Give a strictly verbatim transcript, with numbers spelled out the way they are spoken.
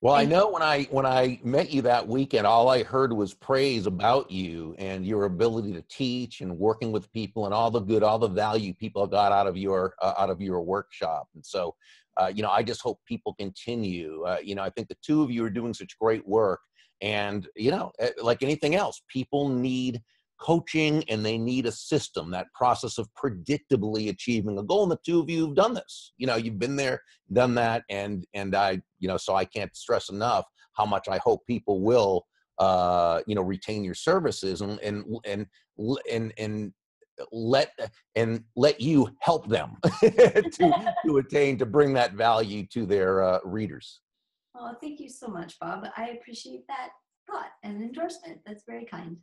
Well, I know when I when I met you that weekend, all I heard was praise about you and your ability to teach and working with people and all the good, all the value people got out of your uh, out of your workshop. And so, uh, you know, I just hope people continue. Uh, you know, I think the two of you are doing such great work, and you know, like anything else, people need coaching and they need a system, that process of predictably achieving a goal. And the two of you have done this. You know, you've been there, done that, and and I, you know, so I can't stress enough how much I hope people will, uh, you know, retain your services and and and and and let and let you help them to to attain to bring that value to their uh, readers. Well, thank you so much, Bob. I appreciate that thought and endorsement. That's very kind.